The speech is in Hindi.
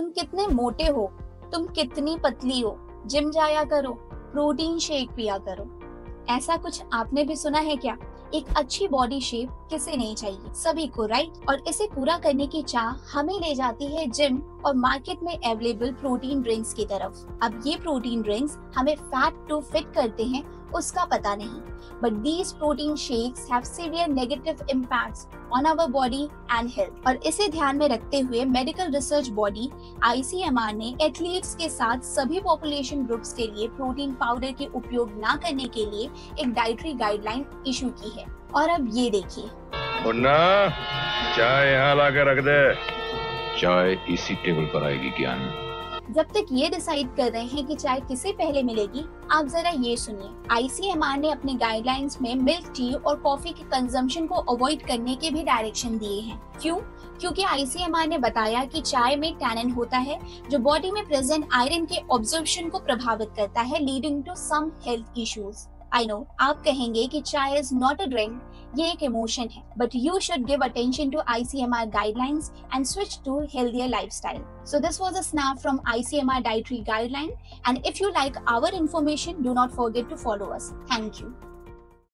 तुम कितने मोटे हो, तुम कितनी पतली हो, जिम जाया करो, प्रोटीन शेक पिया करो। ऐसा कुछ आपने भी सुना है क्या? एक अच्छी बॉडी शेप किसे नहीं चाहिए, सभी को, राइट। और इसे पूरा करने की चाह हमें ले जाती है जिम और मार्केट में अवेलेबल प्रोटीन ड्रिंक्स की तरफ। अब ये प्रोटीन ड्रिंक्स हमें फैट टू फिट करते हैं उसका पता नहीं, but these protein shakes have severe negative impacts on our body and health. और इसे ध्यान में रखते हुए मेडिकल रिसर्च बॉडी ICMR ने एथलीट्स के साथ सभी पॉपुलेशन ग्रुप्स के लिए प्रोटीन पाउडर के उपयोग ना करने के लिए एक डाइटरी गाइडलाइन इशू की है। और अब ये देखिए, चाय यहाँ ला के रख दे, चाय इसी टेबल पर आएगी ज्ञान। जब तक ये डिसाइड कर रहे हैं कि चाय किसे पहले मिलेगी, आप जरा ये सुनिए। ICMR ने अपने गाइडलाइंस में मिल्क टी और कॉफी के कंजम्पशन को अवॉइड करने के भी डायरेक्शन दिए हैं। क्यों? क्योंकि ICMR ने बताया कि चाय में टैनिन होता है जो बॉडी में प्रेजेंट आयरन के ऑब्जॉर्प्शन को प्रभावित करता है, leading to some health issues. I know आप कहेंगे कि चाय इज नॉट अ ड्रिंक, ये एक इमोशन है, but you should give attention to ICMR guidelines and switch to healthier lifestyle. So this was a snap from ICMR dietary guideline, and if you like our information, do not forget to follow us. Thank you.